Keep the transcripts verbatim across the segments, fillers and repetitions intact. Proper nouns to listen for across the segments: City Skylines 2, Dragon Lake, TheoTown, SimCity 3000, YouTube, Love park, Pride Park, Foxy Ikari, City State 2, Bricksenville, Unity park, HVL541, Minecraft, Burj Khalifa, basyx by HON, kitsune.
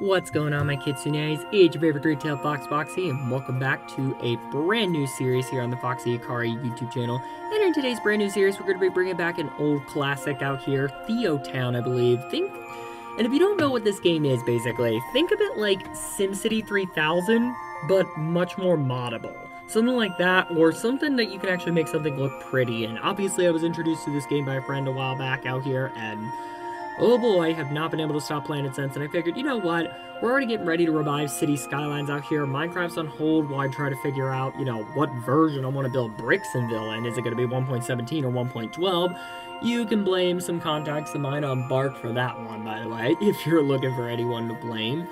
What's going on, my kitsunes? It's your favorite great tale, Fox Foxy, and welcome back to a brand new series here on the Foxy Ikari YouTube channel. And in today's brand new series, we're going to be bringing back an old classic out here, TheoTown, I believe. Think, and if you don't know what this game is, basically, think of it like SimCity three thousand, but much more moddable. Something like that, or something that you can actually make something look pretty. And obviously, I was introduced to this game by a friend a while back out here, and oh boy, I have not been able to stop playing it since, and I figured, you know what, we're already getting ready to revive City Skylines out here. Minecraft's on hold while I try to figure out, you know, what version I want to build Bricksenville in. Is it going to be one point seventeen or one point twelve? You can blame some contacts of mine on Bark for that one, by the way, if you're looking for anyone to blame.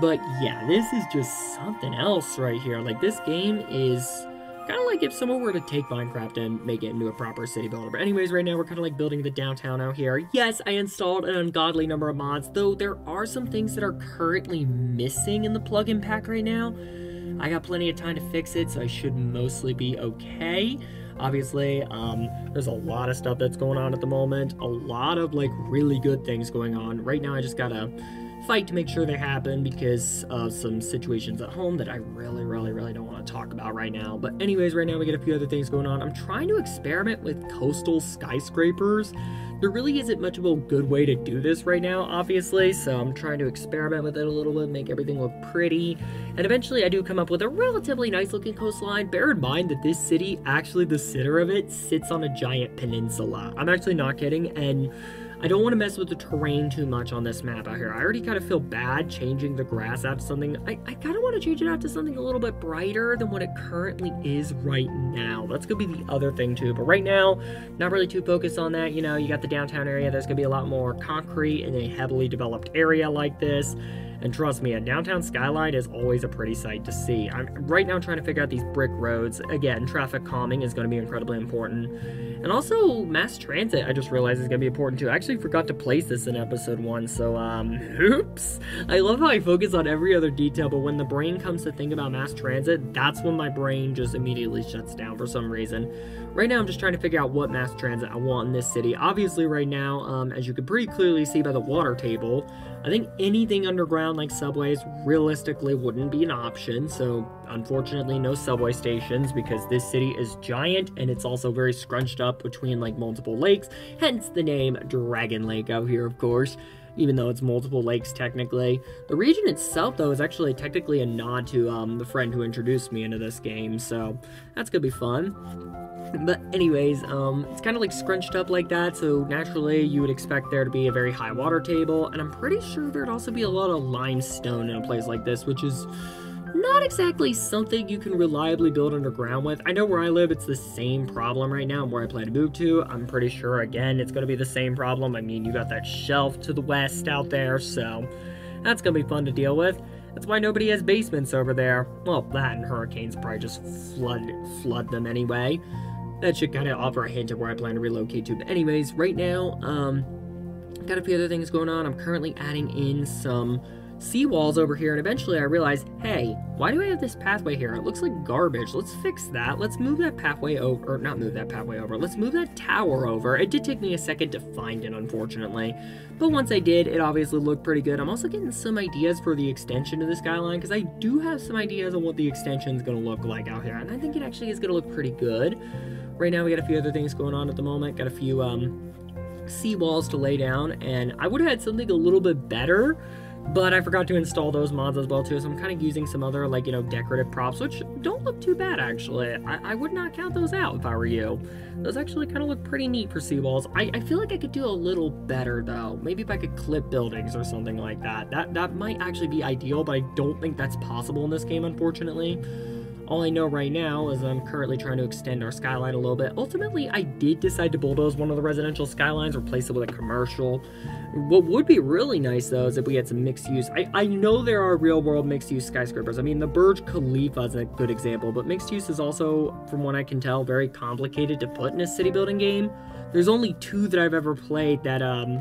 But yeah, this is just something else right here. Like, this game is kind of like if someone were to take Minecraft and make it into a proper city builder. But anyways, right now we're kind of like building the downtown out here. Yes, I installed an ungodly number of mods, though there are some things that are currently missing in the plugin pack right now. I got plenty of time to fix it, so I should mostly be okay. Obviously, um, there's a lot of stuff that's going on at the moment. A lot of, like, really good things going on. Right now I just gotta fight to make sure they happen because of some situations at home that I really, really, really don't want to talk about right now. But anyways, right now we get a few other things going on. I'm trying to experiment with coastal skyscrapers. There really isn't much of a good way to do this right now, obviously, so I'm trying to experiment with it a little bit, make everything look pretty, and eventually I do come up with a relatively nice looking coastline. Bear in mind that this city, actually the center of it, sits on a giant peninsula. I'm actually not kidding, and I don't want to mess with the terrain too much on this map out here. I already kind of feel bad changing the grass out to something. I, I kind of want to change it out to something a little bit brighter than what it currently is right now. That's going to be the other thing too. But right now, not really too focused on that. You know, you got the downtown area. There's going to be a lot more concrete in a heavily developed area like this. And trust me, a downtown skyline is always a pretty sight to see. I'm right now trying to figure out these brick roads. Again, traffic calming is going to be incredibly important. And also, mass transit, I just realized, is going to be important too. I actually forgot to place this in episode one, so, um, oops. I love how I focus on every other detail, but when the brain comes to think about mass transit, that's when my brain just immediately shuts down for some reason. Right now, I'm just trying to figure out what mass transit I want in this city. Obviously, right now, um, as you can pretty clearly see by the water table, I think anything underground, like subways, realistically wouldn't be an option, so unfortunately no subway stations because this city is giant and it's also very scrunched up between like multiple lakes, hence the name Dragon Lake out here, of course, even though it's multiple lakes technically. The region itself, though, is actually technically a nod to um, the friend who introduced me into this game, so that's gonna be fun. But anyways, um, it's kind of like scrunched up like that, so naturally you would expect there to be a very high water table, and I'm pretty sure there'd also be a lot of limestone in a place like this, which is not exactly something you can reliably build underground with. I know where I live, it's the same problem right now, and where I plan to move to, I'm pretty sure, again, it's going to be the same problem. I mean, you got that shelf to the west out there, so that's going to be fun to deal with. That's why nobody has basements over there. Well, that and hurricanes probably just flood, flood them anyway. That should kind of offer a hint of where I plan to relocate to. But anyways, right now, um, got a few other things going on. I'm currently adding in some seawalls over here, and eventually I realized, hey, why do I have this pathway here? It looks like garbage. Let's fix that. Let's move that pathway over, or not move that pathway over. Let's move that tower over. It did take me a second to find it, unfortunately. But once I did, it obviously looked pretty good. I'm also getting some ideas for the extension to the skyline, because I do have some ideas on what the extension is going to look like out here, and I think it actually is going to look pretty good. Right now, we got a few other things going on at the moment. Got a few um, sea walls to lay down, and I would have had something a little bit better, but I forgot to install those mods as well, too, so I'm kind of using some other, like, you know, decorative props, which don't look too bad, actually. I, I would not count those out if I were you. Those actually kind of look pretty neat for seawalls. I, I feel like I could do a little better, though. Maybe if I could clip buildings or something like that. That, that might actually be ideal, but I don't think that's possible in this game, unfortunately. All I know right now is I'm currently trying to extend our skyline a little bit. Ultimately, I did decide to bulldoze one of the residential skylines, replace it with a commercial. What would be really nice, though, is if we had some mixed use. I, I know there are real-world mixed-use skyscrapers. I mean, the Burj Khalifa is a good example, but mixed use is also, from what I can tell, very complicated to put in a city-building game. There's only two that I've ever played that um,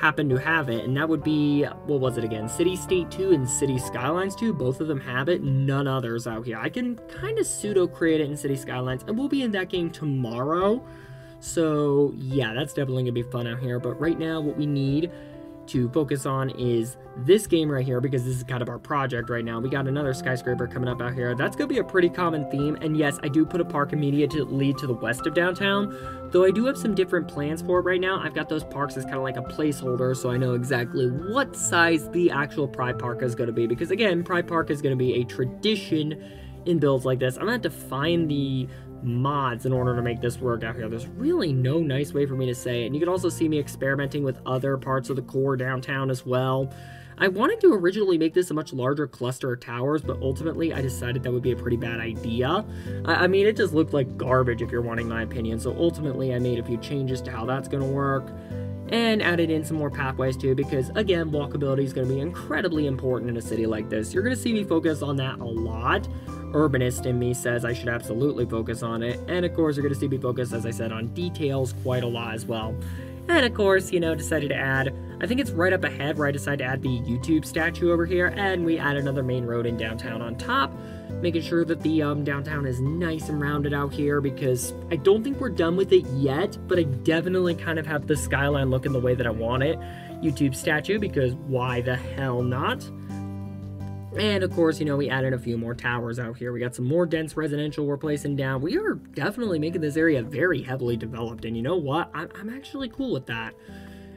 happen to have it, and that would be, what was it again, City State two and City Skylines two. Both of them have it, none others out here. I can kind of pseudo create it in City Skylines, and we'll be in that game tomorrow, so yeah, that's definitely gonna be fun out here. But right now what we need to focus on is this game right here, because this is kind of our project right now. We got another skyscraper coming up out here. That's gonna be a pretty common theme. And yes, I do put a park immediately to the west of downtown, though I do have some different plans for it right now. I've got those parks as kind of like a placeholder, so I know exactly what size the actual Pride Park is gonna be, because again, Pride Park is gonna be a tradition in builds like this. I'm gonna have to find the mods in order to make this work out here. There's really no nice way for me to say it. And you can also see me experimenting with other parts of the core downtown as well. I wanted to originally make this a much larger cluster of towers, but ultimately I decided that would be a pretty bad idea. I, I mean, it just looked like garbage if you're wanting my opinion. So ultimately I made a few changes to how that's going to work and added in some more pathways too, because again, walkability is going to be incredibly important in a city like this. You're going to see me focus on that a lot. Urbanist in me says I should absolutely focus on it, and of course you're going to see me focus, as I said, on details quite a lot as well. And of course, you know, decided to add, I think it's right up ahead where I decided to add the YouTube statue over here, and we add another main road in downtown on top, making sure that the um, downtown is nice and rounded out here, because I don't think we're done with it yet, but I definitely kind of have the skyline looking the way that I want it. YouTube statue, because why the hell not? And of course, you know, we added a few more towers out here. We got some more dense residential we're placing down. We are definitely making this area very heavily developed. And you know what? I'm, I'm actually cool with that.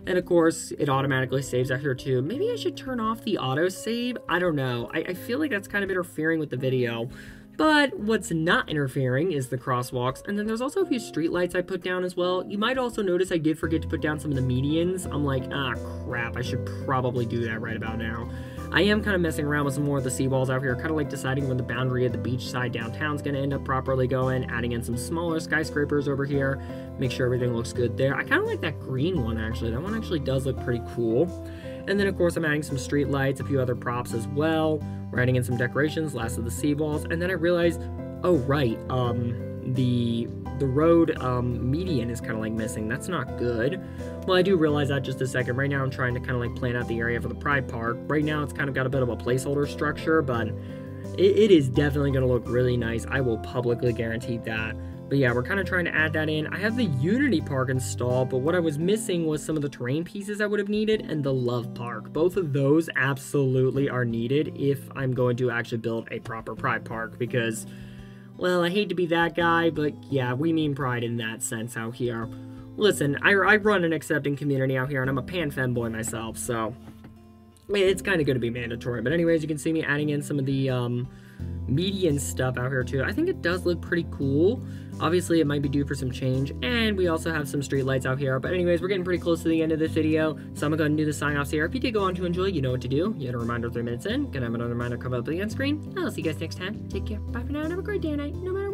And of course, it automatically saves out here too. Maybe I should turn off the auto save. I don't know. I, I feel like that's kind of interfering with the video. But what's not interfering is the crosswalks. And then there's also a few streetlights I put down as well. You might also notice I did forget to put down some of the medians. I'm like, ah, crap. I should probably do that right about now. I am kind of messing around with some more of the seawalls out here, kind of like deciding when the boundary of the beachside downtown is going to end up properly going, adding in some smaller skyscrapers over here, make sure everything looks good there. I kind of like that green one, actually. That one actually does look pretty cool. And then, of course, I'm adding some street lights, a few other props as well. We're adding in some decorations, last of the seawalls. And then I realized, oh, right, um, the... The road um, median is kind of like missing. That's not good. Well, I do realize that just a second. Right now I'm trying to kind of like plan out the area for the Pride Park. Right now it's kind of got a bit of a placeholder structure, but it, it is definitely going to look really nice. I will publicly guarantee that. But yeah, we're kind of trying to add that in. I have the Unity Park installed, but what I was missing was some of the terrain pieces I would have needed and the Love Park. Both of those absolutely are needed if I'm going to actually build a proper Pride Park, because... well, I hate to be that guy, but yeah, we mean pride in that sense out here. Listen, I, I run an accepting community out here, and I'm a pan femboy myself, so it's kind of going to be mandatory. But anyways, you can see me adding in some of the um, median stuff out here too. I think it does look pretty cool. Obviously, it might be due for some change, and we also have some streetlights out here. But anyways, we're getting pretty close to the end of this video, so I'm going to go ahead and do the sign-offs here. If you did go on to enjoy, you know what to do. You had a reminder three minutes in. Gonna have another reminder come up on the end screen. I'll see you guys next time. Take care. Bye for now, and have a great day and night, no matter what.